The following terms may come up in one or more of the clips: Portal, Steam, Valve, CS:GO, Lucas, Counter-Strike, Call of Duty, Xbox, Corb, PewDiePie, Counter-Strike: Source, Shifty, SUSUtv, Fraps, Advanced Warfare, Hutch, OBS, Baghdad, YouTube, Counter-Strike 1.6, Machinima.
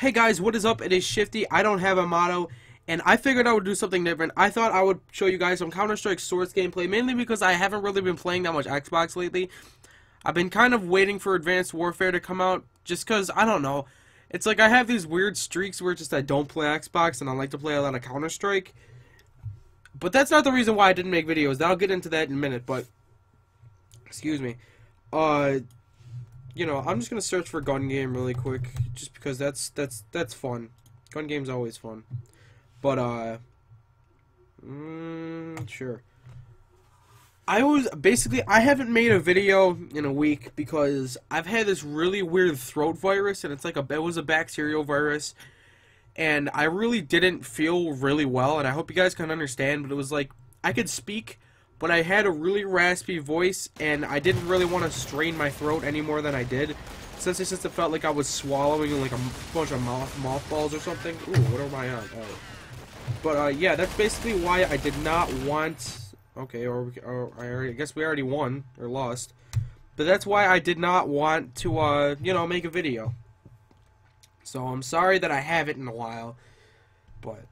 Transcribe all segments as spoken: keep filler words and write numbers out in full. Hey guys, what is up? It is Shifty. I don't have a motto, and I figured I would do something different. I thought I would show you guys some Counter-Strike Source gameplay, mainly because I haven't really been playing that much Xbox lately. I've been kind of waiting for Advanced Warfare to come out, just because, I don't know. It's like I have these weird streaks where it's just I don't play Xbox, and I like to play a lot of Counter-Strike. But that's not the reason why I didn't make videos. I'll get into that in a minute, but... Excuse me. Uh... You know, I'm just gonna search for gun game really quick, just because that's that's that's fun. Gun game's always fun, but uh, mm, sure. I was basically I haven't made a video in a week because I've had this really weird throat virus, and it's like a it was a bacterial virus, and I really didn't feel really well, and I hope you guys can understand. But it was like I could speak, but I had a really raspy voice, and I didn't really want to strain my throat any more than I did, since it just felt like I was swallowing like a bunch of moth mothballs or something. Ooh, what am I on? Oh. But uh, yeah, that's basically why I did not want. Okay, or, or I, already, I guess we already won or lost, but that's why I did not want to, uh, you know, make a video. So I'm sorry that I haven't in a while, but.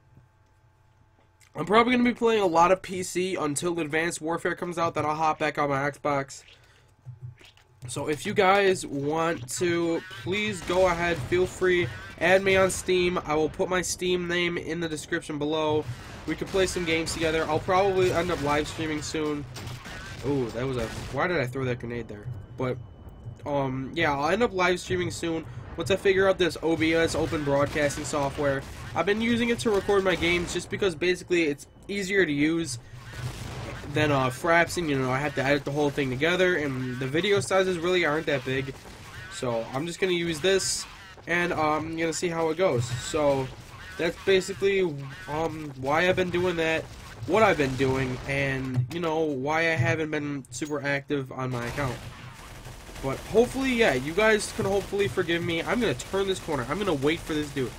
I'm probably going to be playing a lot of P C until Advanced Warfare comes out, then I'll hop back on my Xbox. So if you guys want to, please go ahead, feel free, add me on Steam. I will put my Steam name in the description below. We can play some games together. I'll probably end up live streaming soon. Ooh, that was a... Why did I throw that grenade there? But, um, yeah, I'll end up live streaming soon. Once I figure out this O B S, open broadcasting software, I've been using it to record my games just because basically it's easier to use than uh, Fraps, and you know, I have to edit the whole thing together, and the video sizes really aren't that big, so I'm just gonna use this, and I'm um, gonna see how it goes. So that's basically um, why I've been doing that, what I've been doing, and you know why I haven't been super active on my account. But hopefully, yeah, you guys can hopefully forgive me. I'm going to turn this corner. I'm going to wait for this dude.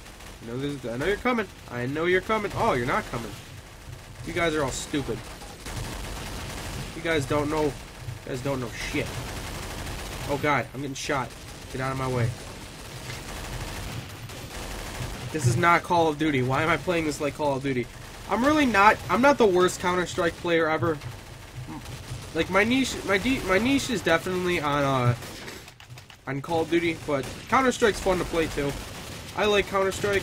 I know, this, I know you're coming. I know you're coming. Oh, you're not coming. You guys are all stupid. You guys don't know. You guys don't know shit. Oh, God. I'm getting shot. Get out of my way. This is not Call of Duty. Why am I playing this like Call of Duty? I'm really not. I'm not the worst Counter-Strike player ever. Like my niche, my de my niche is definitely on uh, on Call of Duty, but Counter Strike's fun to play too. I like Counter Strike.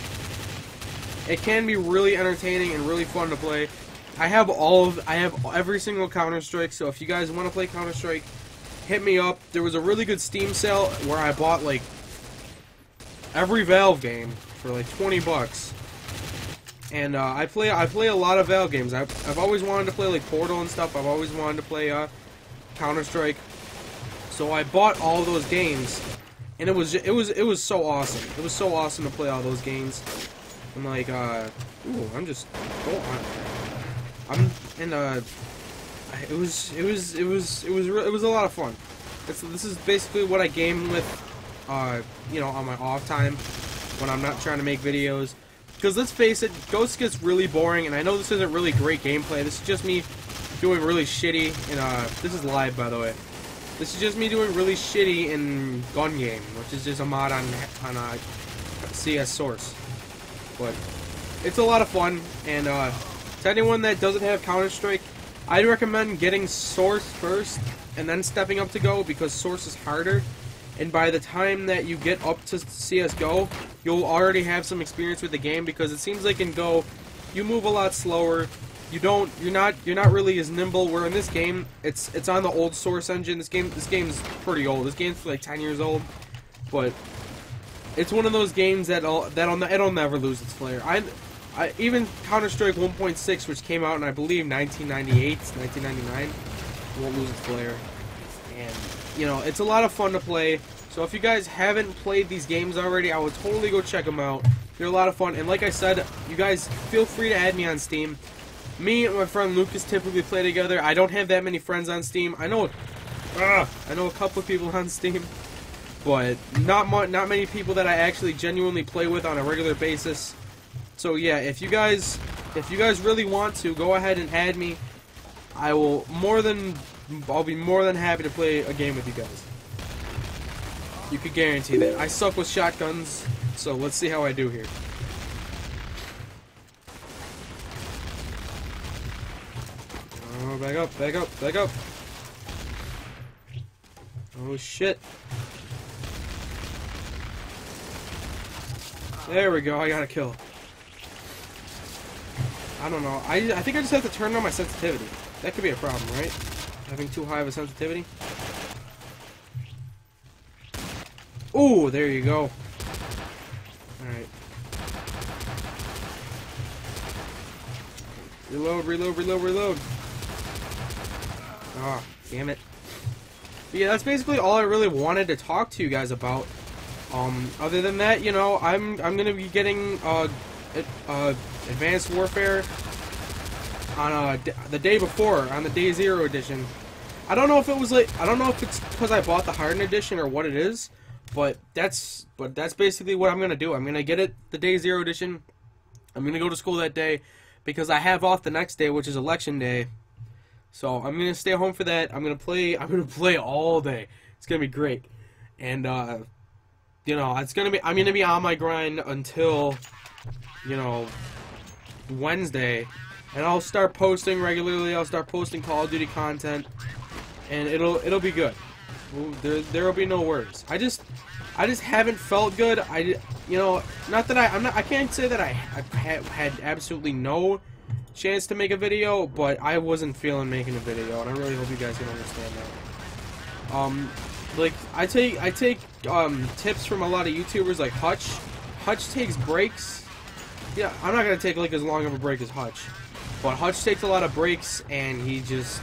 It can be really entertaining and really fun to play. I have all of, I have every single Counter Strike. So if you guys want to play Counter Strike, hit me up. There was a really good Steam sale where I bought like every Valve game for like twenty bucks, and uh, I play I play a lot of Valve games. I've, I've always wanted to play like Portal and stuff. I've always wanted to play uh, Counter-Strike, so I bought all those games, and it was it was it was so awesome. It was so awesome to play all those games. I'm like, uh, ooh, I'm just go on. I'm and uh, it was it was it was it was it was a lot of fun. It's, this is basically what I game with, uh, you know, on my off time when I'm not trying to make videos. Because let's face it, Ghost gets really boring, and I know this isn't really great gameplay. This is just me doing really shitty, and uh, this is live, by the way. This is just me doing really shitty in Gun Game, which is just a mod on on uh, C S Source. But it's a lot of fun, and uh, to anyone that doesn't have Counter-Strike, I'd recommend getting Source first, and then stepping up to Go, because Source is harder. And by the time that you get up to C S G O, you'll already have some experience with the game, because it seems like in Go, you move a lot slower. You don't, you're not, you're not really as nimble. Where in this game, it's it's on the old Source engine. This game, this game's pretty old. This game's like ten years old, but it's one of those games that'll that'll it'll never lose its flair. I, I even Counter-Strike one point six, which came out in I believe nineteen ninety-eight, nineteen ninety-nine, won't lose its flair. And you know, it's a lot of fun to play. So if you guys haven't played these games already, I would totally go check them out. They're a lot of fun. And like I said, you guys feel free to add me on Steam. Me and my friend Lucas typically play together. I don't have that many friends on Steam. I know, uh, I know a couple of people on Steam, but not much, not many people that I actually genuinely play with on a regular basis. So yeah, if you guys, if you guys really want to, go ahead and add me. I will more than. I'll be more than happy to play a game with you guys. You could guarantee that. I suck with shotguns. So let's see how I do here. Oh, back up, back up, back up. Oh shit. There we go, I got a kill. I don't know. I, I think I just have to turn on my sensitivity. That could be a problem, right? Having too high of a sensitivity. Oh, there you go. Alright. Reload, reload, reload, reload. Ah, damn it. But yeah, that's basically all I really wanted to talk to you guys about. Um, other than that, you know, I'm I'm gonna be getting uh, uh, Advanced Warfare on uh, the day before, on the Day Zero edition. I don't know if it was like I don't know if it's because I bought the Hardened edition or what it is, but that's but that's basically what I'm gonna do. I'm gonna get it the Day Zero edition. I'm gonna go to school that day because I have off the next day, which is Election Day. So I'm gonna stay home for that. I'm gonna play. I'm gonna play all day. It's gonna be great, and uh. You know, it's gonna be. I'm gonna be on my grind until, you know, Wednesday, and I'll start posting regularly. I'll start posting Call of Duty content, and it'll it'll be good. There there'll be no worries. I just I just haven't felt good. I you know, not that I I'm not. I can't say that I I've had, had absolutely no chance to make a video, but I wasn't feeling making a video, and I really hope you guys can understand that. Um. Like I take I take um, tips from a lot of YouTubers like Hutch. Hutch takes breaks. Yeah, I'm not gonna take like as long of a break as Hutch, but Hutch takes a lot of breaks, and he just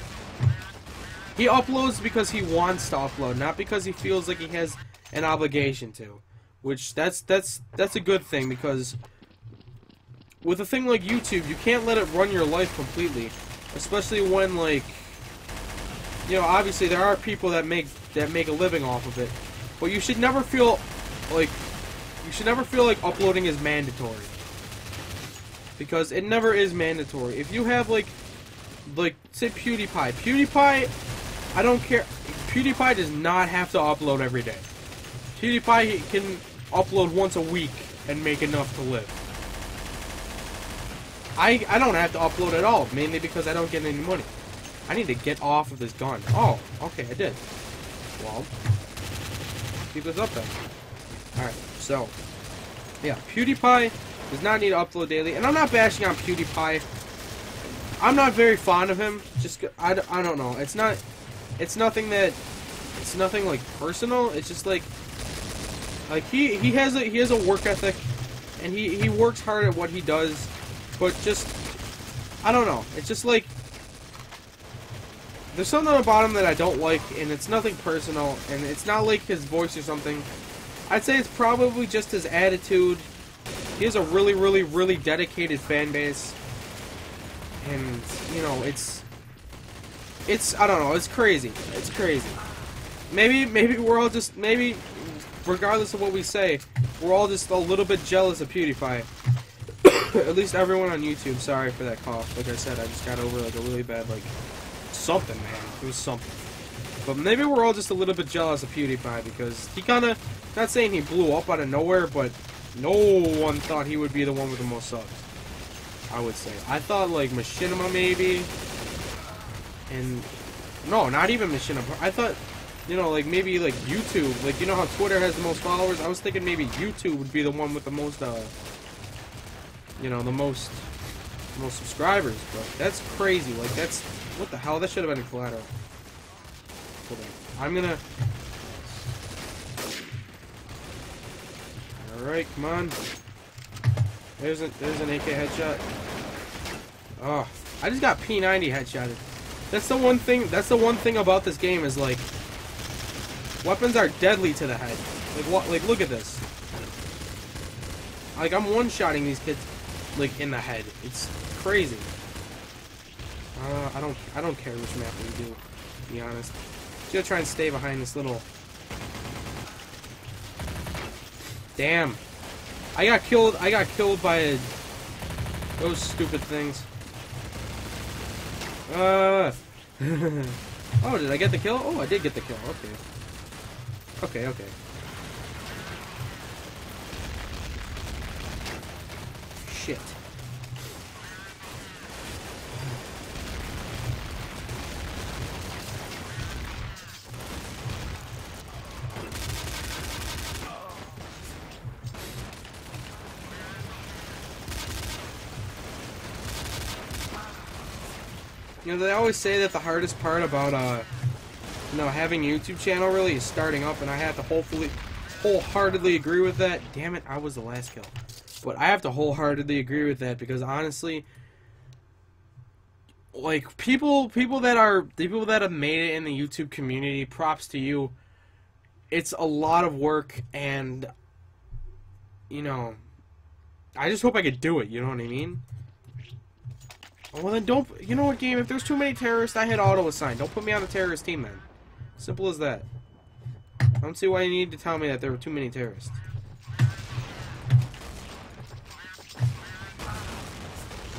he uploads because he wants to upload, not because he feels like he has an obligation to. Which that's that's that's a good thing, because with a thing like YouTube, you can't let it run your life completely, especially when like. You know, obviously there are people that make that make a living off of it, but you should never feel like you should never feel like uploading is mandatory, because it never is mandatory. If you have like, like say PewDiePie, PewDiePie, I don't care. PewDiePie does not have to upload every day. PewDiePie can upload once a week and make enough to live. I I don't have to upload at all, mainly because I don't get any money. I need to get off of this gun. Oh, okay, I did. Well, keep this up then. Alright, so, yeah, PewDiePie does not need to upload daily, and I'm not bashing on PewDiePie. I'm not very fond of him. Just, I, I don't know. It's not, it's nothing that, it's nothing, like, personal. It's just, like, like, he, he has a, he has a work ethic, and he, he works hard at what he does, but just, I don't know. It's just, like, there's something about him that I don't like, and it's nothing personal, and it's not like his voice or something. I'd say it's probably just his attitude. He has a really, really, really dedicated fan base. And, you know, it's... It's, I don't know, it's crazy. It's crazy. Maybe, maybe we're all just, maybe, regardless of what we say, we're all just a little bit jealous of PewDiePie. At least everyone on YouTube. Sorry for that cough. Like I said, I just got over, like, a really bad, like... something, man. It was something. But maybe we're all just a little bit jealous of PewDiePie, because he kind of, not saying he blew up out of nowhere, but no one thought he would be the one with the most subs, I would say. I thought, like, Machinima, maybe. And, no, not even Machinima. I thought, you know, like, maybe, like, YouTube. Like, you know how Twitter has the most followers? I was thinking maybe YouTube would be the one with the most, uh, you know, the most, the most subscribers. But that's crazy. Like, that's... What the hell? That should have been a collateral. Hold on. I'm gonna... Alright, come on. There's, a, there's an A K headshot. Oh, I just got P ninety headshotted. That's the one thing, that's the one thing about this game is, like, weapons are deadly to the head. Like, what? Like, look at this. Like, I'm one-shotting these kids, like, in the head. It's crazy. Uh, I don't, I don't care which map we do, to be honest. Just gonna try and stay behind this little... Damn. I got killed, I got killed by those stupid things. Uh... Oh, did I get the kill? Oh, I did get the kill, okay. Okay, okay. shit. You know, they always say that the hardest part about, uh, you know, having a YouTube channel really is starting up, and I have to hopefully, wholeheartedly agree with that. Damn it, I was the last kill. But I have to wholeheartedly agree with that, because honestly, like, people, people that are, people that have made it in the YouTube community, props to you. It's a lot of work, and, you know, I just hope I could do it, you know what I mean? Well then don't, you know what game, if there's too many terrorists, I hit auto-assign. Don't put me on the terrorist team then. Simple as that. I don't see why you need to tell me that there were too many terrorists.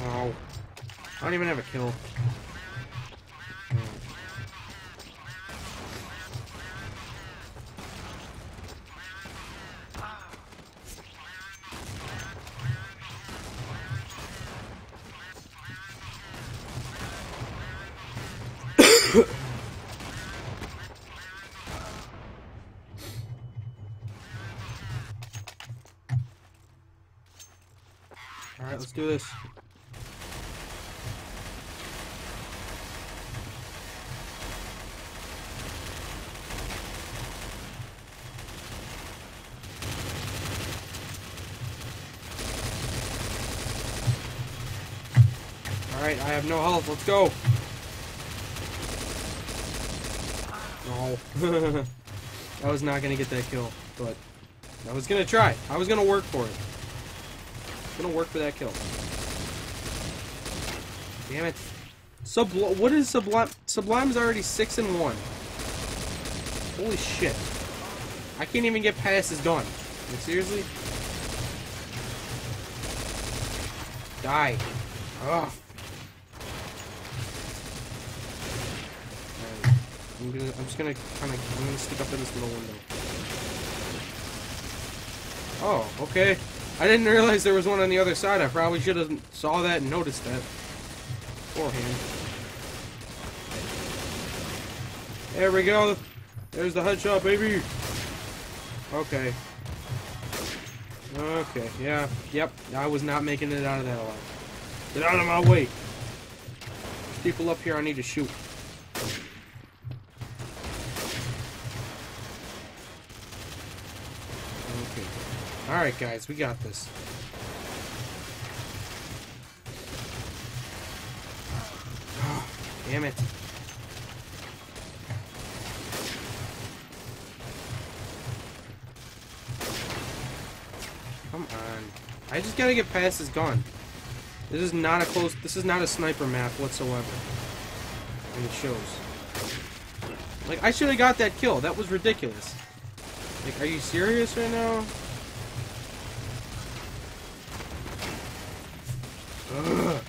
Oh. I don't even have a kill. Alright, let's do this. Alright, I have no health. Let's go. No. I was not going to get that kill, but I was going to try. I was going to work for it. Gonna work for that kill. Damn it. Subl- what is Sublime? Sublime's already six and one. Holy shit. I can't even get past his gun. Like, seriously? Die. Ugh. I'm, gonna, I'm just gonna kind of, I'm gonna stick up in this little window. Oh, okay. I didn't realize there was one on the other side. I probably should have saw that and noticed that beforehand. There we go. There's the headshot, baby. Okay. Okay, yeah. Yep, I was not making it out of that alive. Get out of my way. There's people up here I need to shoot. Alright guys, we got this. Oh, damn it. Come on. I just gotta get past his gun. This is not a close, this is not a sniper map whatsoever. And it shows. Like, I should have got that kill. That was ridiculous. Like, are you serious right now? Ugh.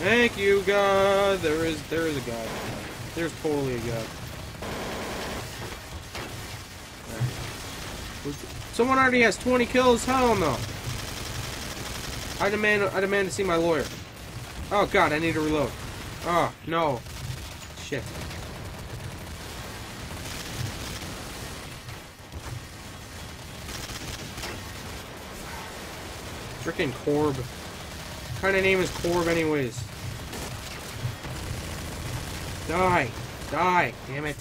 Thank you, God. There is, there is a God. There's totally a God. Right. Someone already has twenty kills. Hell no. I demand, I demand to see my lawyer. Oh God, I need to reload. Oh no. Shit. Frickin' Corb. What kind of name is Corb anyways? Die. Die. Damn it.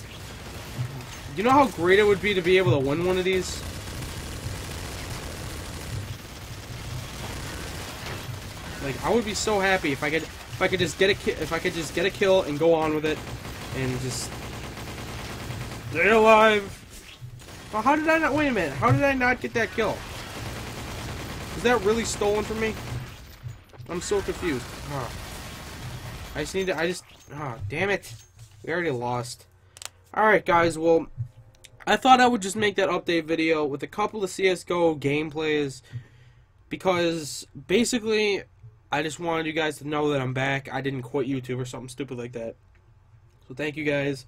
You know how great it would be to be able to win one of these? Like, I would be so happy if I could if I could just get a ki- if I could just get a kill and go on with it and just stay alive. Well, how did I not wait a minute, how did I not get that kill? Is that really stolen from me? I'm so confused. Huh. I just need to, I just, ah, oh, damn it. We already lost. Alright guys, well, I thought I would just make that update video with a couple of C S G O gameplays, because basically, I just wanted you guys to know that I'm back. I didn't quit YouTube or something stupid like that. So thank you guys.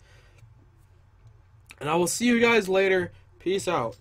And I will see you guys later. Peace out.